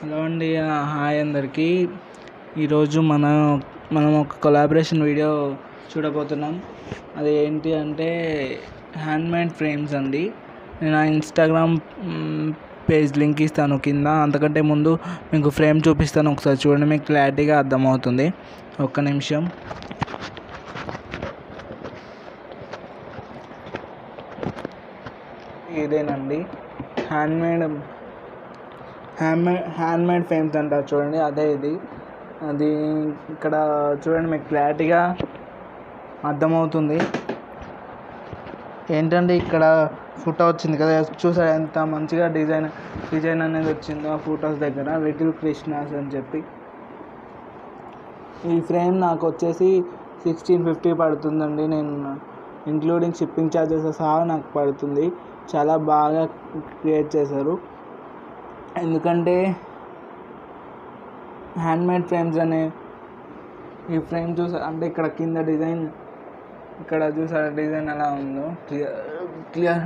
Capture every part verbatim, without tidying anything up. Hello అండి, hi అందరికీ. ఈరోజు మన మనం ఒక కొలాబరేషన్ వీడియో చూడబోతున్నాం. అది ఏంటి అంటే హ్యాండ్మేడ్ ఫ్రేమ్స్ అండి. నేను ఆ ఇన్స్టాగ్రామ్ పేజ్ లింక్ ఇస్తాను కింద. అంతకంటే ముందు మీకు ఫ్రేమ్ చూపిస్తాను, ఒకసారి చూడండి, మీకు క్లారిటీగా అర్థమవుతుంది. ఒక్క నిమిషం. ఇదేనండి హ్యాండ్మేడ్ హ్యాండ్మేడ్ హ్యాండ్మేడ్ ఫ్రేమ్స్ అంటారు చూడండి, అదే ఇది. అది ఇక్కడ చూడండి, మీకు క్లారిటీగా అర్థమవుతుంది. ఏంటంటే ఇక్కడ ఫోటో వచ్చింది కదా, చూసారు ఎంత మంచిగా డిజైన్ డిజైన్ అనేది వచ్చిందో ఆ ఫొటోస్ దగ్గర. లిటిల్ కృష్ణాస్ అని చెప్పి ఈ ఫ్రేమ్ నాకు వచ్చేసి సిక్స్టీన్ ఫిఫ్టీ పడుతుందండి. నేను ఇంక్లూడింగ్ షిప్పింగ్ ఛార్జెస్ సహా నాకు పడుతుంది. చాలా బాగా క్రియేట్ చేశారు, ఎందుకంటే హ్యాండ్మేడ్ ఫ్రేమ్స్ అనే ఈ ఫ్రేమ్ చూసారు అంటే ఇక్కడ కింద డిజైన్, ఇక్కడ చూసారు డిజైన్ ఎలా ఉందో, క్లియర్ క్లియర్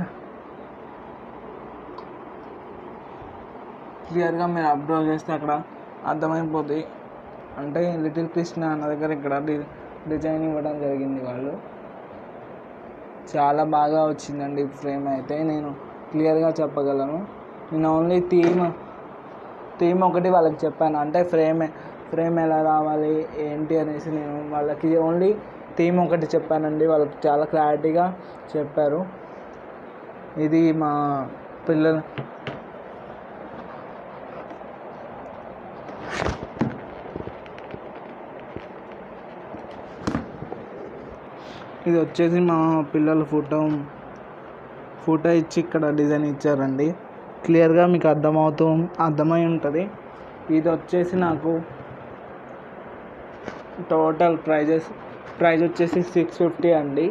క్లియర్గా మీరు అబ్జర్వ్ చేస్తే అక్కడ అర్థమైపోద్ది. అంటే లిటిల్ కృష్ణ అన్న దగ్గర ఇక్కడ డి డిజైన్ ఇవ్వడం జరిగింది. వాళ్ళు చాలా బాగా వచ్చిందండి ఫ్రేమ్ అయితే, నేను క్లియర్గా చెప్పగలను. నేను ఓన్లీ థీమ్ థీమ్ ఒకటి వాళ్ళకి చెప్పాను, అంటే ఫ్రేమ్ ఫ్రేమ్ ఎలా రావాలి ఏంటి అనేసి నేను వాళ్ళకి ఓన్లీ థీమ్ ఒకటి చెప్పానండి. వాళ్ళకి చాలా క్లారిటీగా చెప్పారు. ఇది మా పిల్లల ఇది వచ్చేసి మా పిల్లల ఫోటో ఫోటో ఇచ్చి ఇక్కడ డిజైన్ ఇచ్చారండి. క్లియర్గా మీకు అర్థమవుతూ అర్థమై ఉంటుంది. ఇది వచ్చేసి నాకు టోటల్ ప్రైజెస్ ప్రైజ్ వచ్చేసి సిక్స్ ఫిఫ్టీ అండి.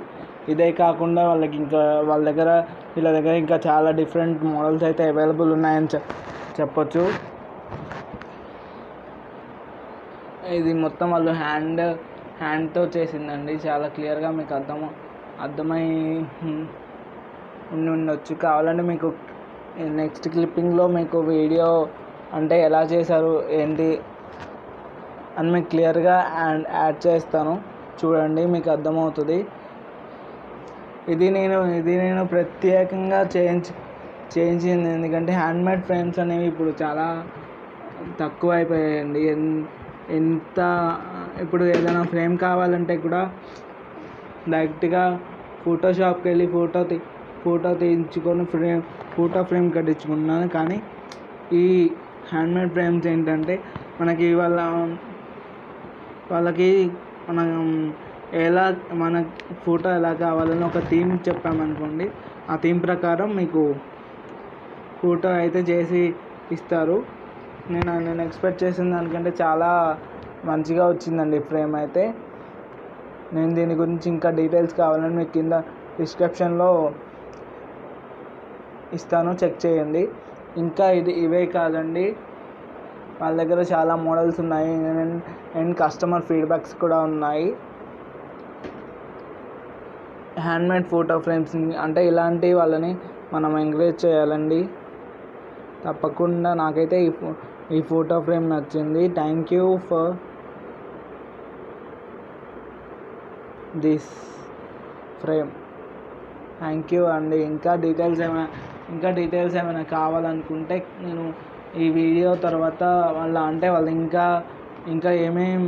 ఇదే కాకుండా వాళ్ళకి ఇంకా వాళ్ళ దగ్గర వీళ్ళ దగ్గర ఇంకా చాలా డిఫరెంట్ మోడల్స్ అయితే అవైలబుల్ ఉన్నాయని చెప్పొచ్చు. ఇది మొత్తం వాళ్ళు హ్యాండ్ హ్యాండ్తో చేసిందండి. చాలా క్లియర్గా మీకు అర్థం అర్థమై ఉండి ఉండొచ్చు. కావాలంటే మీకు నెక్స్ట్ క్లిప్పింగ్లో మీకు వీడియో అంటే ఎలా చేశారు ఏంటి అని మీకు క్లియర్గా యాడ్ యాడ్ చేస్తాను, చూడండి, మీకు అర్థమవుతుంది. ఇది నేను ఇది నేను ప్రత్యేకంగా చేయించ చేయించింది ఎందుకంటే హ్యాండ్మేడ్ ఫ్రేమ్స్ అనేవి ఇప్పుడు చాలా తక్కువ అయిపోయాయండి. ఎంత ఇప్పుడు ఏదైనా ఫ్రేమ్ కావాలంటే కూడా డైరెక్ట్గా ఫోటోషాప్కి వెళ్ళి ఫోటో తీ ఫోటో తీయించుకొని ఫ్రేమ్ ఫోటో ఫ్రేమ్ కట్టించుకున్నాను. కానీ ఈ హ్యాండ్మేడ్ ఫ్రేమ్స్ ఏంటంటే మనకి వాళ్ళ వాళ్ళకి మనం ఎలా మన ఫోటో ఎలా కావాలని ఒక థీమ్ చెప్పామనుకోండి, ఆ థీమ్ ప్రకారం మీకు ఫోటో అయితే చేసి ఇస్తారు. నేను నేను ఎక్స్పెక్ట్ చేసిన దానికంటే చాలా మంచిగా వచ్చిందండి ఫ్రేమ్ అయితే. నేను దీని గురించి ఇంకా డీటెయిల్స్ కావాలని మీకు కింద డిస్క్రిప్షన్లో ఇస్తాను, చెక్ చేయండి. ఇంకా ఇది ఇవే కాదండి, వాళ్ళ దగ్గర చాలా మోడల్స్ ఉన్నాయి అండ్ కస్టమర్ ఫీడ్బ్యాక్స్ కూడా ఉన్నాయి. హ్యాండ్మేడ్ ఫోటో ఫ్రేమ్స్ అంటే ఇలాంటి వాళ్ళని మనం ఎంకరేజ్ చేయాలండి తప్పకుండా. నాకైతే ఈ ఈ ఫోటో ఫ్రేమ్ నచ్చింది. Thank you for this frame. Thank you అండి. ఇంకా డీటెయిల్స్ ఏమైనా ఇంకా డీటెయిల్స్ ఏమైనా కావాలనుకుంటే నేను ఈ వీడియో తర్వాత వాళ్ళ అంటే వాళ్ళు ఇంకా ఇంకా ఏమేం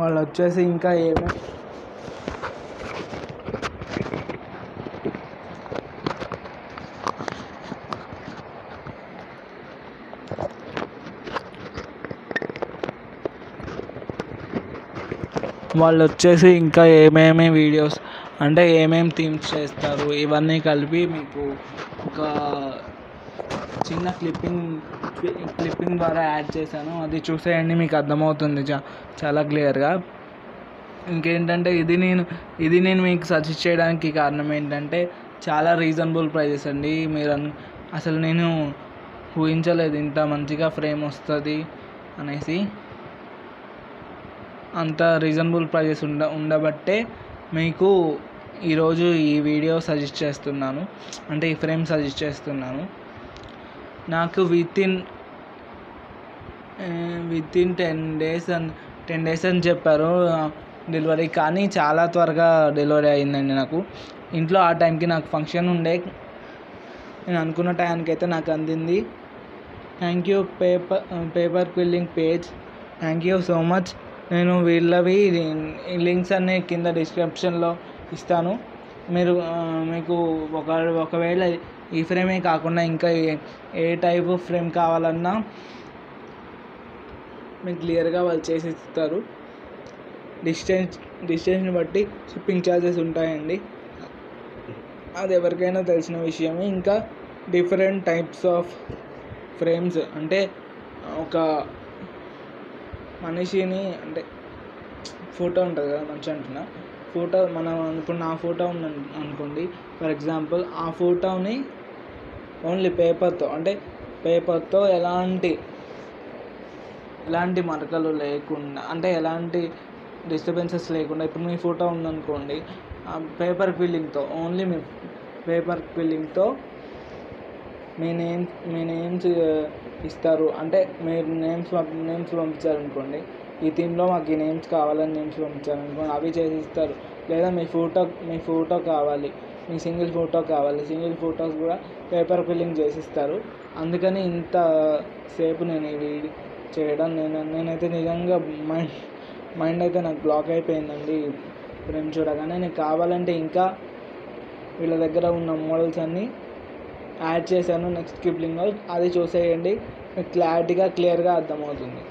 వాళ్ళు వచ్చేసి ఇంకా ఏమేం వాళ్ళు వచ్చేసి ఇంకా ఏమేమి వీడియోస్ అంటే ఏమేమి థీమ్స్ చేస్తారు ఇవన్నీ కలిపి మీకు ఒక చిన్న క్లిప్పింగ్ క్లిప్పింగ్ ద్వారా యాడ్ చేశాను, అది చూసేయండి, మీకు అర్థమవుతుంది చా చాలా క్లియర్గా. ఇంకేంటంటే ఇది నేను ఇది నేను మీకు సజెస్ట్ చేయడానికి కారణం ఏంటంటే చాలా రీజనబుల్ ప్రైజెస్ అండి. మీరు అసలు నేను ఊహించలేదు ఇంత మంచిగా ఫ్రేమ్ వస్తుంది అనేసి. అంత రీజనబుల్ ప్రైజెస్ ఉండ ఉండబట్టే మీకు ఈరోజు ఈ వీడియో సజెస్ట్ చేస్తున్నాను, అంటే ఈ ఫ్రేమ్ సజెస్ట్ చేస్తున్నాను. నాకు within within ten days and ten days అని చెప్పారు డెలివరీ, కానీ చాలా త్వరగా డెలివరీ అయిందండి. నాకు ఇంట్లో ఆ టైంకి నాకు ఫంక్షన్ ఉండే, నేను అనుకున్న టైంకి అయితే నాకు అందింది. Thank you paper paper quilling page, thank you so much. నేను వీళ్ళవి లింక్స్ అన్నీ కింద డిస్క్రిప్షన్లో ఇస్తాను. మీరు మీకు ఒక ఒకవేళ ఈ ఫ్రేమే కాకుండా ఇంకా ఏ టైప్ ఫ్రేమ్ కావాలన్నా మీకు క్లియర్గా వాళ్ళు చేసి ఇస్తారు. డిస్టెన్స్ డిస్టెన్స్ని బట్టి షిప్పింగ్ ఛార్జెస్ ఉంటాయండి, అది ఎవరికైనా తెలిసిన విషయమే. ఇంకా డిఫరెంట్ టైప్స్ ఆఫ్ ఫ్రేమ్స్, అంటే ఒక మనిషిని, అంటే ఫోటో ఉంటుంది కదా మనిషి అంటున్నా, ఫోటో మనం ఇప్పుడు నా ఫోటో ఉంది అనుకోండి ఫర్ ఎగ్జాంపుల్, ఆ ఫోటోని ఓన్లీ పేపర్తో, అంటే పేపర్తో ఎలాంటి ఎలాంటి మరకలు లేకుండా, అంటే ఎలాంటి డిస్టర్బెన్సెస్ లేకుండా, ఇప్పుడు మీ ఫోటో ఉందనుకోండి పేపర్ క్విల్లింగ్తో, ఓన్లీ మీ పేపర్ క్విల్లింగ్తో మీ నేమ్స్ మీ నేమ్స్ ఇస్తారు. అంటే మీరు నేమ్స్ నేమ్స్ పంపించారనుకోండి, ఈ థీమ్లో మాకు ఈ నేమ్స్ కావాలని నేమ్స్ పంపించారనుకోండి అవి చేసి ఇస్తారు. లేదా మీ ఫోటో మీ ఫోటో కావాలి, మీ సింగిల్ ఫోటో కావాలి, సింగిల్ ఫోటోస్ కూడా పేపర్ ఫిల్లింగ్ చేసిస్తారు. అందుకని ఇంత సేపు నేను ఇవి చేయడం, నేను నేనైతే నిజంగా మైండ్ మైండ్ అయితే నాకు బ్లాక్ అయిపోయిందండి ఫ్రేమ్ చూడగానే. నేను కావాలంటే ఇంకా వీళ్ళ దగ్గర ఉన్న మోడల్స్ అన్నీ యాడ్ చేశాను నెక్స్ట్ క్లిప్పింగ్లో, అది చూసేయండి, మీకు క్లారిటీగా క్లియర్గా అర్థమవుతుంది.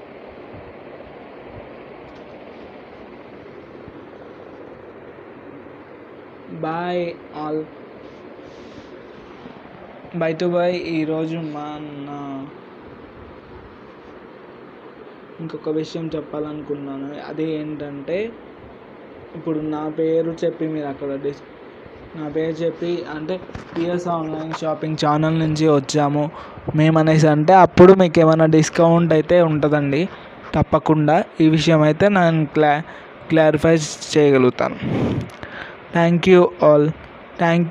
Bye all, bye to bye. ఈరోజు మన ఇంకొక విషయం చెప్పాలనుకున్నాను, అది ఏంటంటే ఇప్పుడు నా పేరు చెప్పి మీరు అక్కడ డిస్ నా పేరు చెప్పి అంటే పిఎస్ ఆన్లైన్ షాపింగ్ ఛానల్ నుంచి వచ్చాము మేము అనేసి అంటే అప్పుడు మీకు ఏమైనా డిస్కౌంట్ అయితే ఉంటుందండి తప్పకుండా. ఈ విషయం అయితే నేను క్లా క్లారిఫై చేయగలుగుతాను. Thank you all. Thank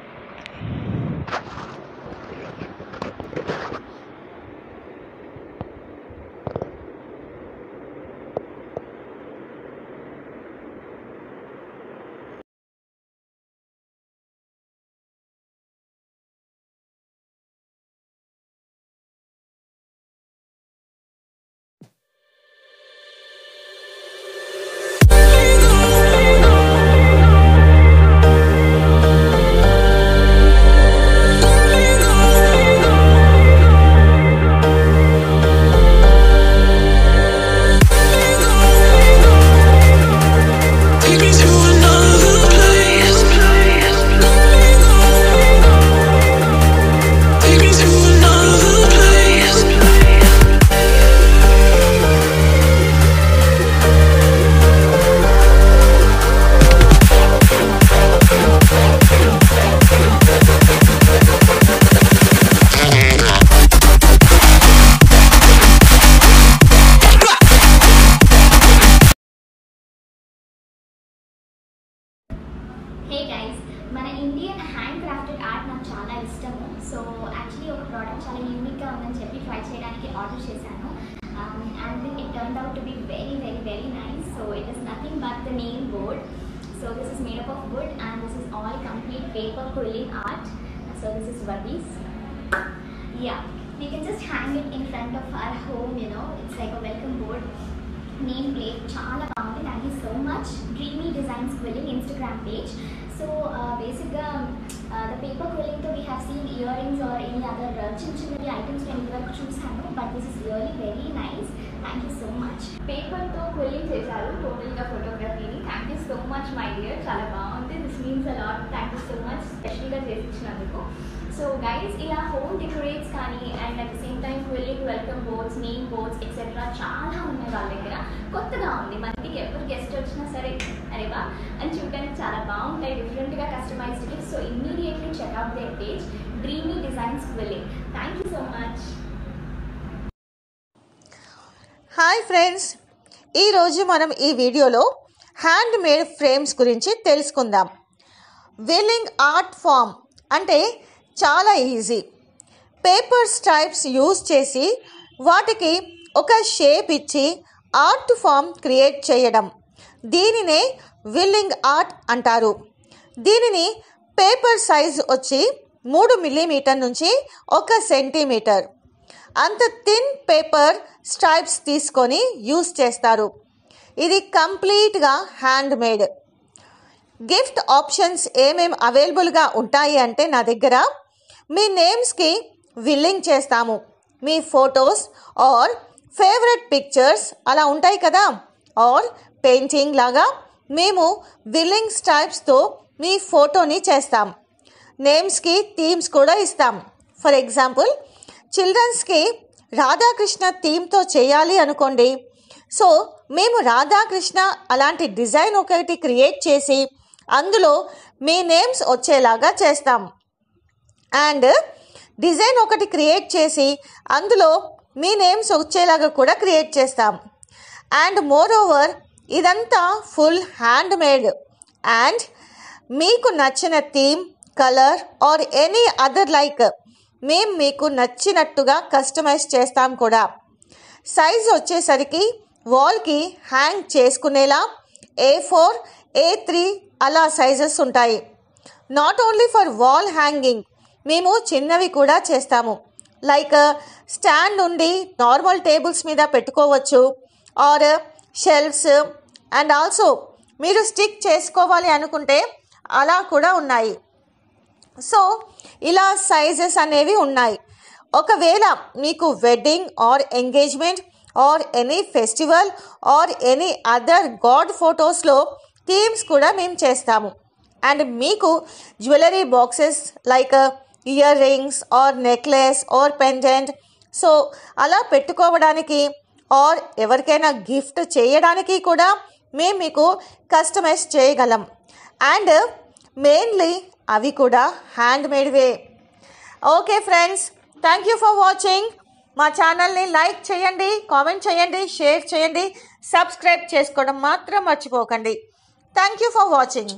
Dreamy Designs quilling Instagram page. So uh, basically um, uh, the paper quilling though we have seen earrings or any other chinchilla uh, items when you were choose hano, but this is really very nice. Thank you so much. Paper though quilling chesaru total ga photography ni. Thank you so much my dear. Chala baagundi. This means a lot. Thank you so much. Specially ga chesinchinanduku. So guys, ila home decorates kani and at the same time quilling welcome boards, name boards etc chaala unnayi vaalla daggara kottaga undi maniki ever guest ochina sare are va and chudaniki chaala baaguntayi different ga customized gifts. So immediately check out their page Dreamy Designs Quilling. Thank you so much. Hi friends ई रोज़ु मनम ई वीडियोलो hand made frames गुरिंची तेलुसुकुंदाम। Quilling art form अंटे चाला easy. Paper stripes use चेसी वाटिकी ओक शेप इच्ची आर्ट फॉर्म क्रिएट चेयडम दीनिने विल्लिंग आर्ट अंटारू। दीनिनी पेपर साइज वच्ची मूडु मिलीमीटर नुंची ओक सेंटीमीटर अंत थिन पेपर स्ट्राइप्स तीसुकोनी यूज चेस्तारू। इदी कंप्लीट गा हैंड मेड। गिफ्ट ऑप्शन्स एमेम अवेलेबल गा उंटायी अंटे ना दग्गर मी नेम्स की विल्लिंग चेस्तामु। मी फोटोस और फेवरेट पिक्चर्स अला उंटायी कदा और पेंटिंग लागा मेमू विल्लिंग स्ट्राइप्स तो मी फोटोनी चेस्ताम। नेम्स की थीम्स कूडा इस्ताम। फॉर एग्जांपल चिल्ड्रन्स की राधाकृष्ण थीम तो चेयाली अनुकोंडी। सो मेमू राधाकृष्ण अलांटी डिजाइन ओकटी क्रिएट चेसी अंदुलो मी नेम्स वच्चेलागा चेस्ताम। एंड डिजाइन ओकटी क्रिएट चेसी अंदुलो मी नेम्स वच्चेलागा कूडा क्रिएट चेस्ताम। एंड मोर ओवर इदंता फुल हैंड मेड। एंड मीकु नच्चिन theme colour or any other like మేము మీకు నచ్చినట్టుగా కస్టమైజ్ చేస్తాం కూడా। సైజ్ వచ్చేసరికి వాల్ కి హ్యాంగ్ చేసుకునేలా ఏ ఫోర్ ఏ త్రీ అలా సైజెస్ ఉంటాయి। Not only for wall hanging మేము చిన్నవి కూడా చేస్తాము। లైక్ స్టాండ్ నుండి నార్మల్ టేబుల్స్ మీద పెట్టుకోవచ్చు ఆర్ షెల్ఫ్స్ అండ్ ఆల్సో మీరు స్టిక్ చేసుకోవాలి అనుకుంటే అలా కూడా ఉన్నాయి। సో ఇలా సైజెస్ అనేవి ఉన్నాయి। ఒకవేళ మీకు wedding or engagement or any festival or any other god ఫోటోస్లో థీమ్స్ కూడా మేము చేస్తాము। అండ్ మీకు jewellery boxes like earrings or necklace or pendant so అలా పెట్టుకోవడానికి ఆర్ ఎవరికైనా గిఫ్ట్ చేయడానికి కూడా మేము మీకు కస్టమైజ్ చేయగలం। అండ్ మెయిన్లీ అవి కూడా హ్యాండ్ మేడ్ వే। Okay friends, thank you for watching. మా ఛానల్ని లైక్ చేయండి, కామెంట్ చేయండి, షేర్ చేయండి, సబ్స్క్రైబ్ చేసుకోవడం మాత్రం మర్చిపోకండి। Thank you for watching.